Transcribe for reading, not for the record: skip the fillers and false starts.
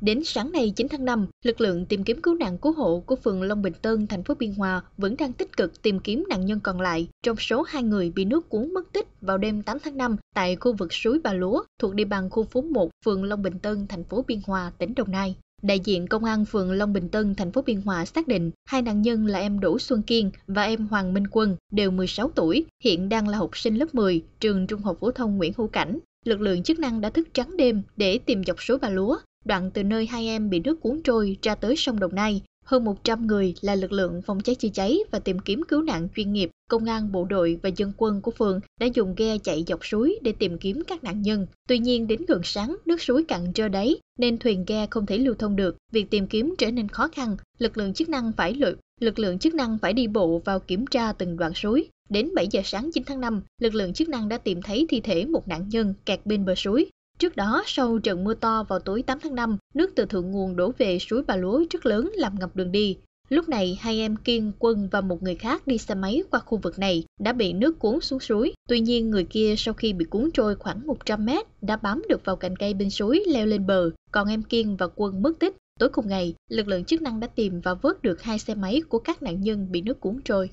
Đến sáng nay 9 tháng 5, lực lượng tìm kiếm cứu nạn cứu hộ của phường Long Bình Tân, thành phố Biên Hòa vẫn đang tích cực tìm kiếm nạn nhân còn lại trong số 2 người bị nước cuốn mất tích vào đêm 8 tháng 5 tại khu vực suối Bà Lúa thuộc địa bàn khu phố 1, phường Long Bình Tân, thành phố Biên Hòa, tỉnh Đồng Nai. Đại diện Công an phường Long Bình Tân, thành phố Biên Hòa xác định hai nạn nhân là em Đỗ Xuân Kiên và em Hoàng Minh Quân, đều 16 tuổi, hiện đang là học sinh lớp 10, trường Trung học phổ thông Nguyễn Hữu Cảnh. Lực lượng chức năng đã thức trắng đêm để tìm dọc suối Bà Lúa, đoạn từ nơi hai em bị nước cuốn trôi ra tới sông Đồng Nai. Hơn 100 người là lực lượng phòng cháy chữa cháy và tìm kiếm cứu nạn chuyên nghiệp, công an, bộ đội và dân quân của phường đã dùng ghe chạy dọc suối để tìm kiếm các nạn nhân. Tuy nhiên, đến gần sáng, nước suối cạn trơ đáy nên thuyền ghe không thể lưu thông được. Việc tìm kiếm trở nên khó khăn, lực lượng chức năng phải đi bộ vào kiểm tra từng đoạn suối. Đến 7 giờ sáng 9 tháng 5, lực lượng chức năng đã tìm thấy thi thể một nạn nhân kẹt bên bờ suối. Trước đó, sau trận mưa to vào tối 8 tháng 5, nước từ thượng nguồn đổ về suối Bà Lúa rất lớn làm ngập đường đi. Lúc này, hai em Kiên, Quân và một người khác đi xe máy qua khu vực này đã bị nước cuốn xuống suối. Tuy nhiên, người kia sau khi bị cuốn trôi khoảng 100 mét đã bám được vào cành cây bên suối leo lên bờ, còn em Kiên và Quân mất tích. Tối cùng ngày, lực lượng chức năng đã tìm và vớt được hai xe máy của các nạn nhân bị nước cuốn trôi.